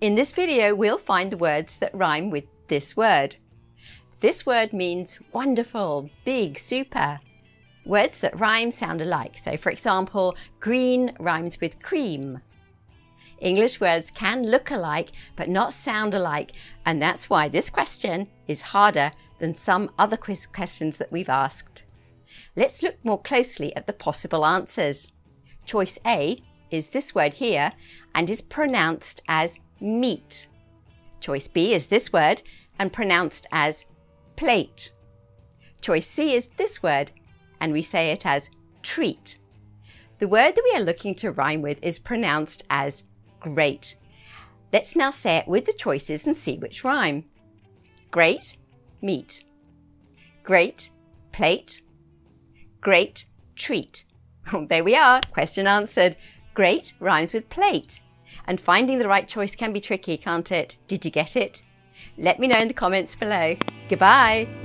In this video, we'll find the words that rhyme with this word. This word means wonderful, big, super. Words that rhyme sound alike. So for example, green rhymes with cream. English words can look alike, but not sound alike. And that's why this question is harder than some other quiz questions that we've asked. Let's look more closely at the possible answers. Choice A is this word here and is pronounced as meat. Choice B is this word and pronounced as plate. Choice C is this word and we say it as treat. The word that we are looking to rhyme with is pronounced as great. Let's now say it with the choices and see which rhyme. Great, meat. Great, plate. Great, treat. Well, there we are, question answered. Great rhymes with plate. And finding the right choice can be tricky, can't it? Did you get it? Let me know in the comments below. Goodbye.